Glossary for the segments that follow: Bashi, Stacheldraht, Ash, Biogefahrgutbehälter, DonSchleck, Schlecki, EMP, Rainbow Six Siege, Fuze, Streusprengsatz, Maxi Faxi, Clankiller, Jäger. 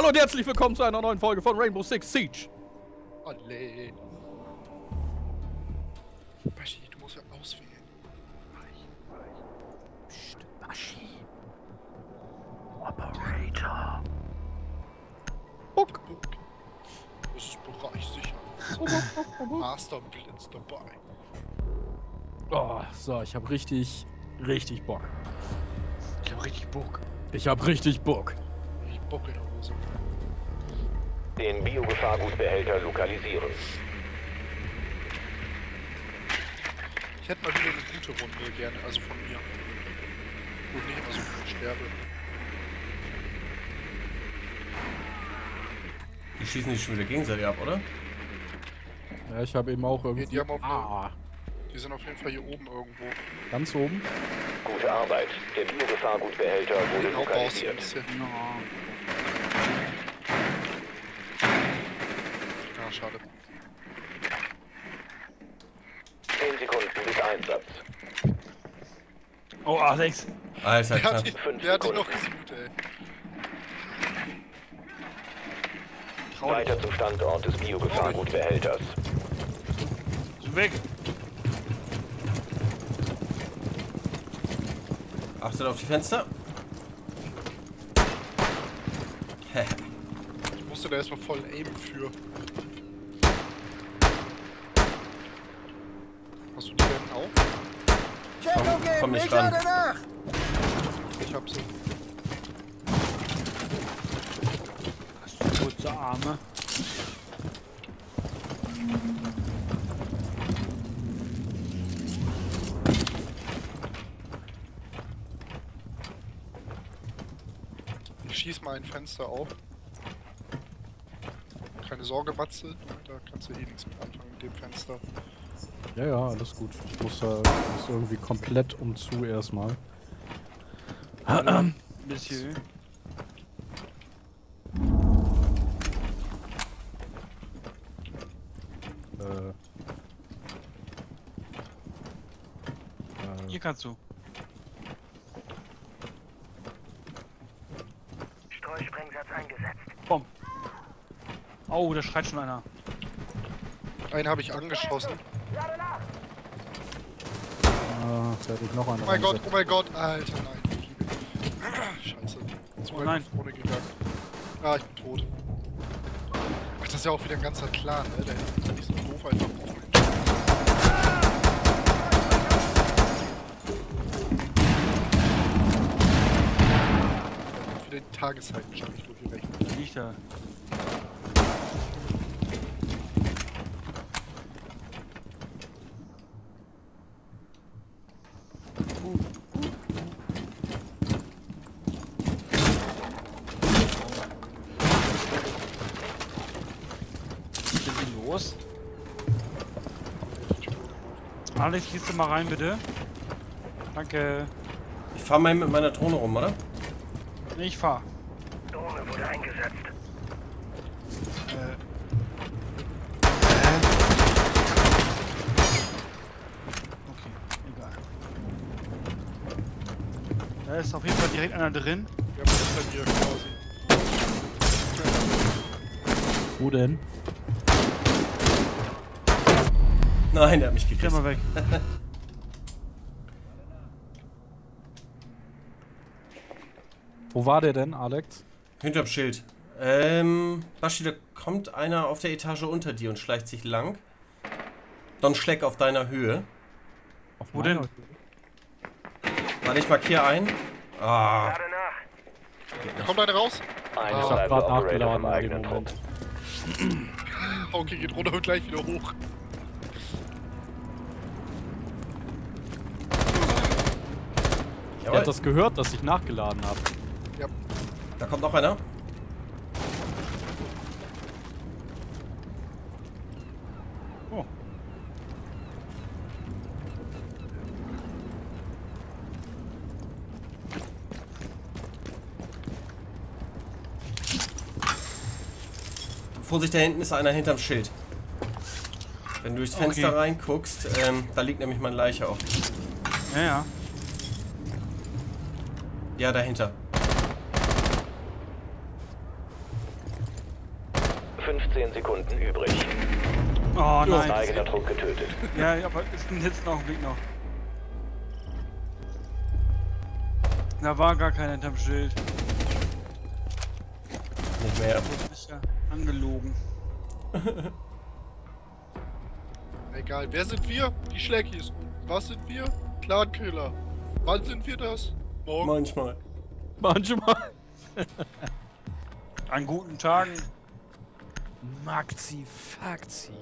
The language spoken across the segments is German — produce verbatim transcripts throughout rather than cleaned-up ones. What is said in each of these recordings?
Hallo und herzlich willkommen zu einer neuen Folge von Rainbow Six Siege. Olle. Bashi, du musst ja auswählen. Psst, Bashi. Operator. Buck. Buck. Das ist bereichssicher. Master Blitz dabei. Oh, so, ich hab richtig, richtig Bock. Ich hab richtig Bock. Ich hab richtig Bock. Ich Bock in der Hose. Den Biogefahrgutbehälter lokalisieren. Ich hätte mal wieder eine gute Runde gerne, also von mir. Gut, nicht immer so viel sterbe. Die schießen nicht schon wieder gegenseitig ab, oder? Ja, ich habe eben auch irgendwie... Nee, die haben auch ah. Die sind auf jeden Fall hier oben irgendwo. Ganz oben? Gute Arbeit. Der Biogefahrgutbehälter wurde lokalisiert. No. Ah, schade. Zehn Sekunden bis Einsatz. Oh, Alex. Alter, der hat die, der hat die noch gesucht, ey. Traurig. Weiter zum Standort des Biogefahrgutbehälters. Weg! Achtet auf die Fenster. Ich musste da erstmal voll aimen für. Hast du die denn auch? Komm, komm nicht ran. Ich hab sie. Hast du kurze Arme? Schieß mal ein Fenster auf. Keine Sorge, Matze, da kannst du eh nichts mit anfangen mit dem Fenster. Ja, ja, alles gut. Ich muss da muss irgendwie komplett umzu erstmal. Monsieur. Äh. Äh. Hier kannst du. Streusprengsatz eingesetzt. Bom. Oh, da schreit schon einer. Einen habe ich angeschossen. Ah, da hätte ich noch einen. Oh mein Gott, oh mein Gott, Alter, nein. Scheiße. Jetzt oh nein. Vorne gegangen. Ah, ich bin tot. Ach, das ist ja auch wieder ein ganzer Clan, ne? Der ist nicht so doof einfach. Den Tageszeitenstrich durch die Rechnung. Liegt da. Was ist denn los? Alex, gehst du mal rein, bitte? Danke. Ich fahr mal mit meiner Drohne rum, oder? Ich fahr. Drohne wurde eingesetzt. Äh. Okay, egal. Da ist auf jeden Fall direkt einer drin. Wir haben das bei dir quasi. Wo denn? Nein, der hat mich gekriegt. Geh mal weg. Wo war der denn, Alex? Hinterm Schild. Ähm, Bashi, da kommt einer auf der Etage unter dir und schleicht sich lang. DonSchleck auf deiner Höhe. Auf wo denn? Warte, ich markiere einen. Ah. Kommt einer raus? Ein ah. Ich hab grad nachgeladen im eigenen Moment. Okay, geht runter und gleich wieder hoch. Er hat das gehört, dass ich nachgeladen habe. Ja. Da kommt noch einer. Oh. Vorsicht, da hinten ist einer hinterm Schild. Wenn du durchs Fenster okay. reinguckst, ähm, da liegt nämlich meine Leiche auch. Ja, ja. Ja, dahinter. fünfzehn Sekunden übrig. Oh nein. Eigener Druck getötet. Ja, aber ist ein letzten Augenblick noch. Da war gar keiner hinterm Schild. Nicht mehr. Ich mich ja angelogen. Egal, wer sind wir? Die Schleckis. Was sind wir? Clankiller. Wann sind wir das? Morgen. Manchmal. Manchmal. An guten Tagen. Maxi Faxi.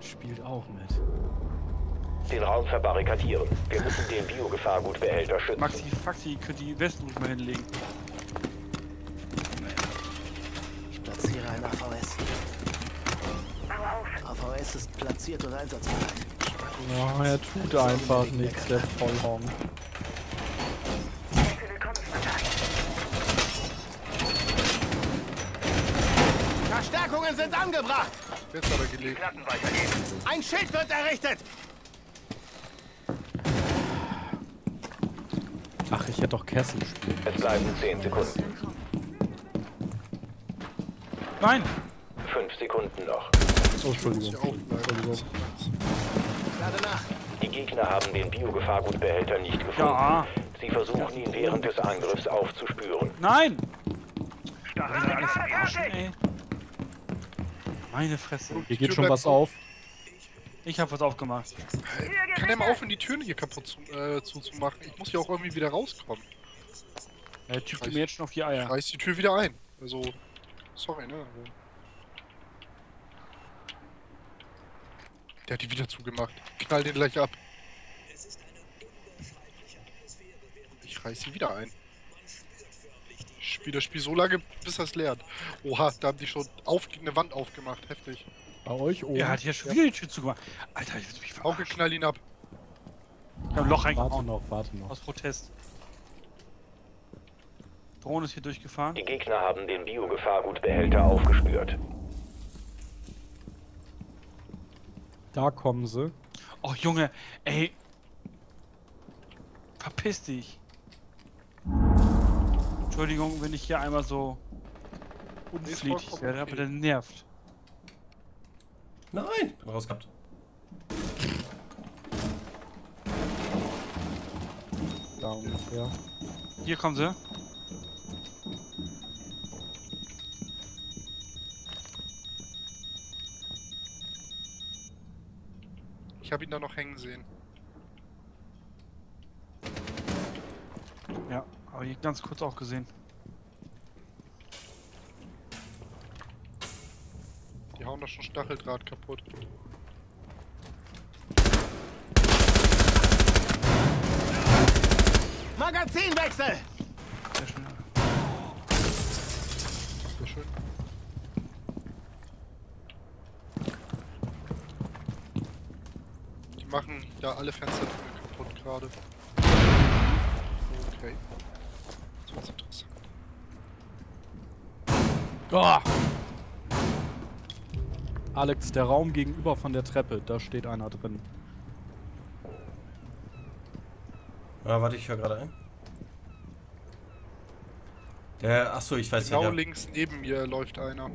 Spielt auch mit. Den Raum verbarrikadieren. Wir müssen den Biogefahrgutbehälter schützen. Maxi Faxi könnte die Westenruf mal hinlegen. Ich platziere ein A V S. A V S ist platziert und einsatzbereit. Oh, er tut einfach nichts, der Vollhorn. Verstärkungen sind angebracht! Jetzt aber gelegt. Ein Schild wird errichtet! Ach, ich hätte doch Kessel gespielt. Es bleiben zehn Sekunden. Nein! fünf Sekunden noch. Oh, Entschuldigung. Entschuldigung. Die Gegner haben den Biogefahrgutbehälter nicht gefunden. Ja. Sie versuchen ihn während des Angriffs aufzuspüren. Nein! Stacheldraht! Meine Fresse. Hier geht schon was auf. Ich hab was aufgemacht. Ich kann ja mal aufhören, die Türen hier kaputt zu, äh, zuzumachen. Ich muss hier auch irgendwie wieder rauskommen. Der Typ geht mir jetzt schon auf die Eier. Ich reiß die Tür wieder ein. Also, sorry, ne? Der hat die wieder zugemacht. Knall den gleich ab. Ich reiß sie wieder ein. Ich spiele das Spiel so lange, bis er es lernt. Oha, da haben die schon auf, eine Wand aufgemacht. Heftig. Bei euch oben. Er hat ja schon wieder die Tür zugemacht. Alter, ich will mich verarschen. Auch knall ihn ab. Ich hab ein Loch reingehauen. Warte noch, warte noch. Aus Protest. Drohne ist hier durchgefahren. Die Gegner haben den Biogefahrgutbehälter aufgespürt. Da kommen sie. Oh Junge, ey. Verpiss dich. Entschuldigung, wenn ich hier einmal so unflätig werde, aber der nervt. Nein! Rausgehabt. Da ungefähr. Hier kommen sie. Ich habe ihn da noch hängen sehen. Ja. Aber hier ganz kurz auch gesehen. Die hauen doch schon Stacheldraht kaputt. Magazinwechsel! Sehr schön. Sehr schön. Die machen da alle Fenster kaputt gerade. Okay. Das ist interessant. Oh. Alex, der Raum gegenüber von der Treppe, da steht einer drin. Ja, warte, ich höre gerade ein. Der, achso, ich weiß nicht. Genau links neben mir läuft einer.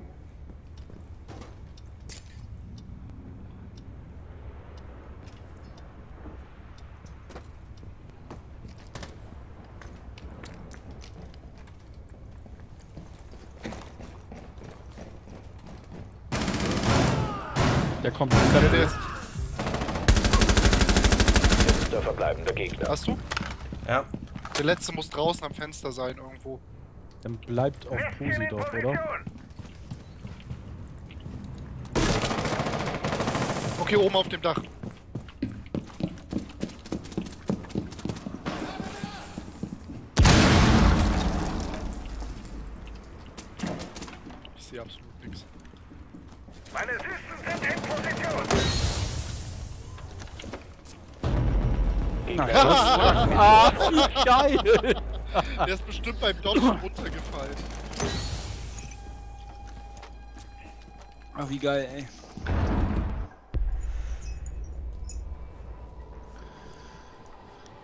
Der kommt. Der der ist. Letzter verbleibender Gegner. Hast du? Ja. Der letzte muss draußen am Fenster sein irgendwo. Dann bleibt auf Fuze dort, oder? Okay, oben auf dem Dach. Ich sehe absolut nichts. Meine Süßen sind in Position! Na, ah, wie geil! Der ist bestimmt beim Dodge runtergefallen. Ach, wie geil, ey.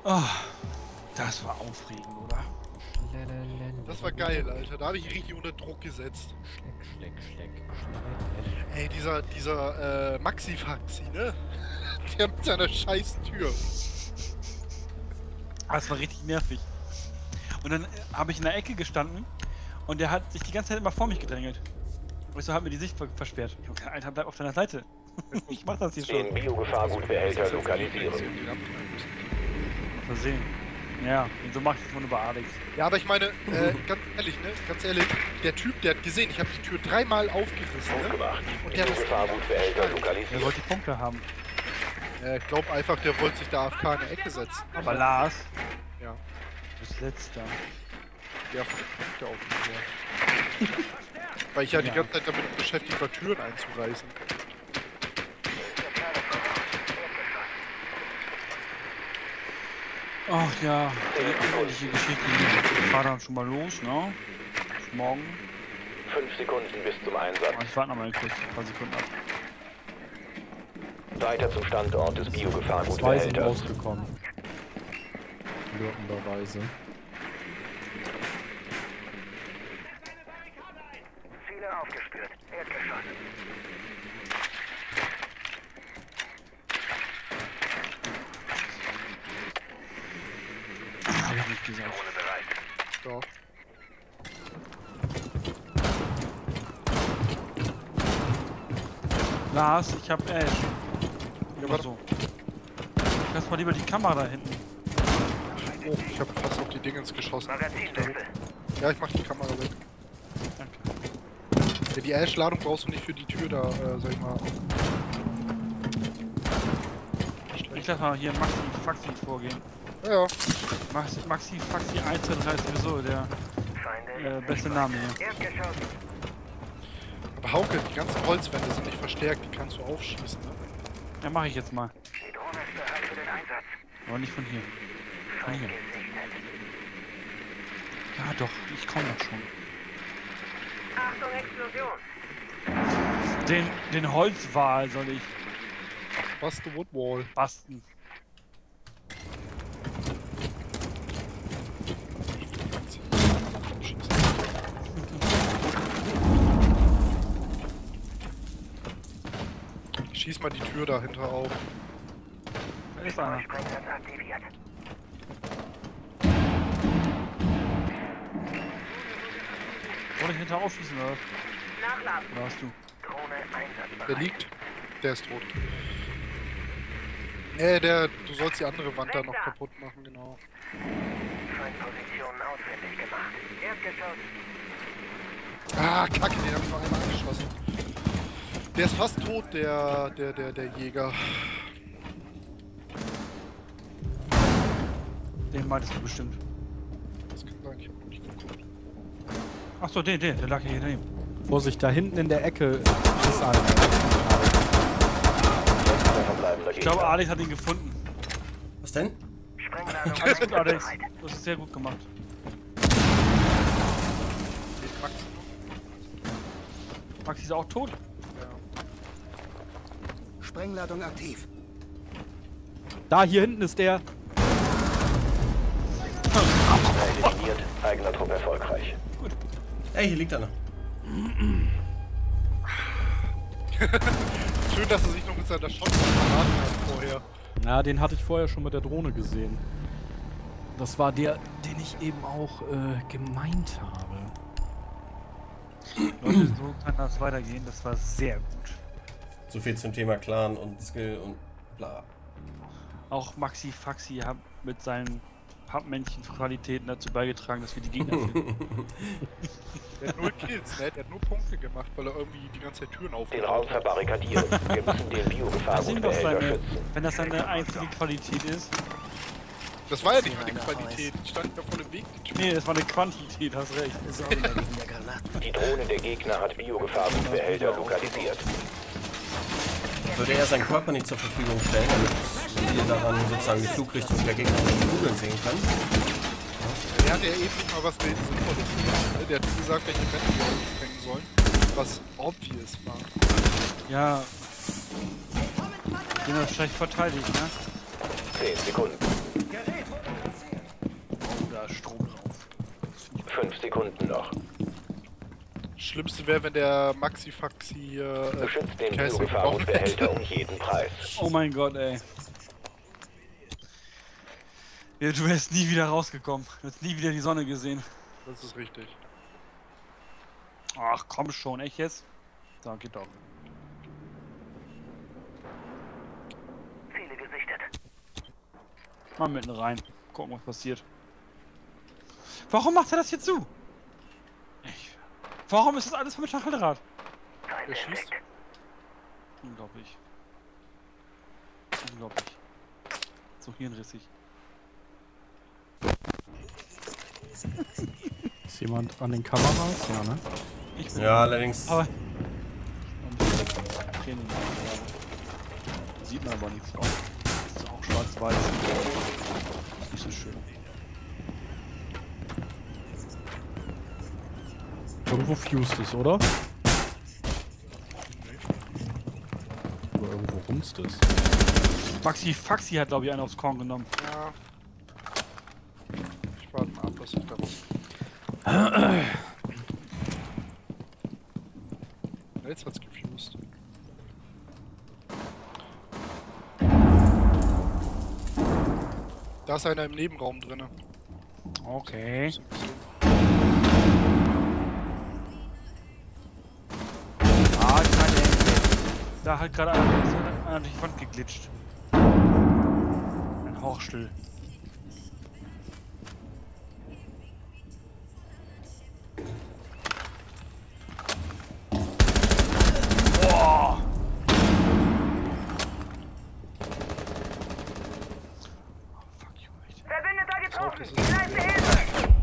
Oh, das war aufregend, oder? Das war geil, Alter. Da habe ich richtig unter Druck gesetzt. Schleck, schleck, schleck, schleck. Ey, dieser, dieser äh, Maxi Faxi, ne? Der mit seiner scheiß Tür. Das war richtig nervig. Und dann habe ich in der Ecke gestanden und der hat sich die ganze Zeit immer vor mich gedrängelt. Und so hat mir die Sicht versperrt. Junge, Alter, bleib auf deiner Seite. Ich mach das hier schon. Den Biogefahrgutbehälter lokalisieren. Versehen. Ja, und so macht ich das von über Alex. Ja, aber ich meine, äh, ganz ehrlich, ne? Ganz ehrlich, der Typ, der hat gesehen, ich habe die Tür dreimal aufgerissen. Aufgemacht. Ne? Und der hat Biogefahrgutbehälter lokalisiert. Der wollte die Punkte haben. Ja, ich glaube einfach, der wollte sich da A F K in der Ecke setzen. Aber Lars? Ja. Du bist letzter. Ja, von den Punkten auf. Ja. Weil ich ja die ganze Zeit damit beschäftigt war, Türen einzureißen. Ach ja, die Geschichten fahren dann schon mal los, ne? Morgen. Fünf Sekunden bis zum Einsatz. Ich warte noch mal kurz, ein paar Sekunden ab. Weiter zum Standort des Biogefahrgutbehälters. Zwei sind rausgekommen. Lürkenderweise. Ziele aufgespürt. Erdgeschoss. Drohne bereit. Doch. Lars, ich hab Ash. Ja, so. Lass mal lieber die Kamera da hinten. Oh, ich hab fast auf die Dingens geschossen. Ja, ich mach die Kamera weg. Danke. Ja, die Ash-Ladung brauchst du nicht für die Tür da, äh, sag ich mal. Ich lass mal hier Maxi Faxi vorgehen. Ja, ja. Maxi, Maxi Faxi eins zwei drei ist sowieso der äh, beste Name hier. Aber Hauke, die ganzen Holzwände sind nicht verstärkt, die kannst du aufschießen, ne? Ja, mach ich jetzt mal. Die Drohne ist bereit für den Einsatz. Aber nicht von hier. Von hier. Ja doch, ich komme doch schon. Achtung, Explosion! Den, den Holzwal soll ich... Bust the Woodwall. Basten. Schieß mal die Tür dahinter auf. Da ist einer. Wollte ich hinter aufschießen, oder? Nachladen. Oder hast du? Der liegt. Der ist tot. Nee, der. Du sollst die andere Wand da noch kaputt machen, genau. Feindpositionen ausfindig gemacht. Erdgeschoss. Ah, Kacke, den hab ich noch einmal angeschossen. Der ist fast tot, der, der, der, der Jäger. Den meintest du bestimmt. Das kann sein, ich hab nicht geguckt. Achso, den, den, der lag hier daneben. Vorsicht, da hinten in der Ecke ist einer. Ich glaube, Alex hat ihn gefunden. Was denn? Alles gut, Alex. Du hast es sehr gut gemacht. Maxi. Maxi ist auch tot. Sprengladung aktiv. Da, hier hinten ist der. Eliminiert, eigener Trupp erfolgreich. Gut. Ey, hier liegt einer. Schön, dass er sich noch mit seiner Shotgun verraten hat vorher. Na, den hatte ich vorher schon mit der Drohne gesehen. Das war der, den ich eben auch äh, gemeint habe. Leute, so kann das weitergehen. Das war sehr gut. So viel zum Thema Clan und Skill und bla. Auch Maxi Faxi hat mit seinen Pappmännchen-Qualitäten dazu beigetragen, dass wir die Gegner finden. Der hat null Kills, ne? Der hat nur Punkte gemacht, weil er irgendwie die ganze Zeit Türen aufgebaut hat. Den Raum verbarrikadieren. Wir müssen den Biogefahrgutbehälter schützen. Wenn das seine einzige Qualität ist. Das war ja nicht mal eine Qualität, die stand ja voll im Weg. Nee, das war eine Quantität, hast recht. Die Drohne der Gegner hat Biogefahrgutbehälter lokalisiert. Sollte er seinen Körper nicht zur Verfügung stellen, damit ihr daran sozusagen die Flugrichtung der Gegner mit den Kugeln sehen kann. Ja. Er hat ja eben nicht mal was reden Sinnvolles. Der hat gesagt, welche Wände wir aufsprengen sollen, was obvious war. Ja. Den hat er schlecht verteidigt, ne? zehn Sekunden. Oh, da ist Strom drauf. Fünf Sekunden noch. Schlimmste wäre, wenn der Maxi Faxi äh, beschützt den Biogefahrgutbehälter um jeden Preis. Oh mein Gott, ey. Ja, du wärst nie wieder rausgekommen. Du hättest nie wieder die Sonne gesehen. Das ist richtig. Ach komm schon, echt jetzt? Da geht doch. Viele gesichtet. Mal mitten rein. Gucken, was passiert. Warum macht er das hier zu? Ich. Warum ist das alles mit Stacheldraht? Er schießt. Unglaublich. Unglaublich. So hirnrissig. Ist jemand an den Kameras? Ja, ne? Ich bin ja, allerdings. Aber sieht man aber nichts drauf. Ist auch schwarz-weiß. Ist nicht so schön. Irgendwo fused es, oder? Oder irgendwo rumst es. Maxi Faxi hat, glaube ich, einen aufs Korn genommen. Ja. Ich warte mal ab, was ich da rum. Jetzt hat's gefused. Da ist einer im Nebenraum drin. Okay. Ah, keine E M P. Da hat gerade einer durch die Wand geglitscht. Ein Horchstill.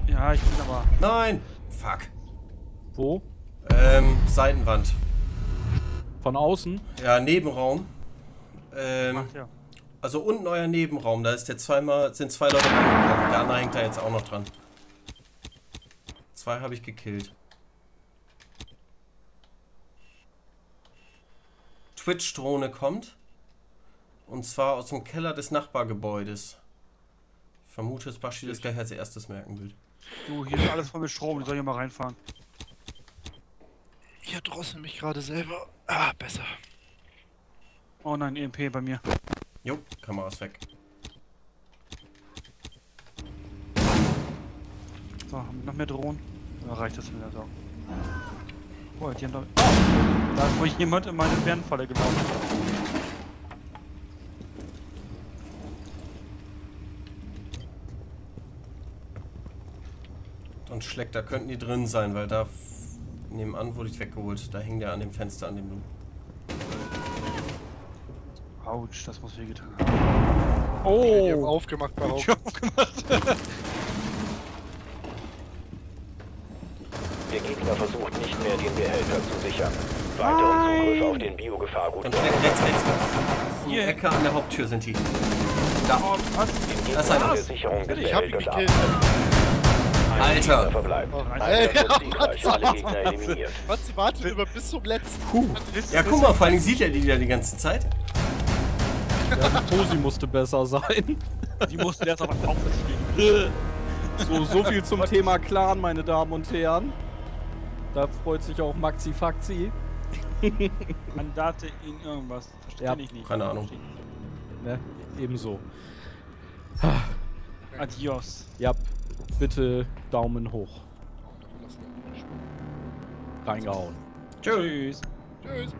Ja, ich bin aber... Nein! Fuck. Wo? Ähm, Seitenwand. Von außen? Ja, Nebenraum. Ähm, Ach, ja. Also unten euer Nebenraum, da ist der zweimal, sind zwei Leute reingekommen. Der andere hängt da jetzt auch noch dran. Zwei habe ich gekillt. Twitch-Drohne kommt. Und zwar aus dem Keller des Nachbargebäudes. Ich vermute, dass Bashi das gleich als erstes merken wird. Du, hier ist alles voll mit Strom, ich soll hier mal reinfahren. Ich erdrossel mich gerade selber. Ah, besser. Oh nein, E M P bei mir. Jo, Kamera ist weg. So, haben wir noch mehr Drohnen? Da reicht das wieder so. Oh, die haben doch... Oh, da ist wohl jemand in meine Bärenfalle gelaufen. DonSchleck, da könnten die drin sein, weil da nebenan wurde ich weggeholt. Da hing der an dem Fenster, an dem Loop. Autsch, das muss wehgetan haben. Oh! Ich hab aufgemacht, behauptet. Ich hab aufgemacht. Der Gegner versucht nicht mehr, den Behälter zu sichern. Weiteren Zugriff auf den Biogefahrgutbehälter. DonSchleck, rechts, rechts. Die yeah. Ecke an der Haupttür sind die. Da. Oh, was? Das ist eine Sicherung. Ich hab ihn gekillt. Alter! Was wartet über bis zum letzten? Puh. Ja, guck mal, vor allem sieht er die ja die ganze Zeit. Ja, die Tosi musste besser sein. Die musste jetzt aber auch verstehen. So, so viel zum Thema Clan, meine Damen und Herren. Da freut sich auch Maxi Faxi. Mandate in irgendwas. Verstehe ja, ich nicht. Keine Ahnung. Ne? Ebenso. Adios. Ja. Bitte Daumen hoch. Reingehauen. Tschüss. Tschüss.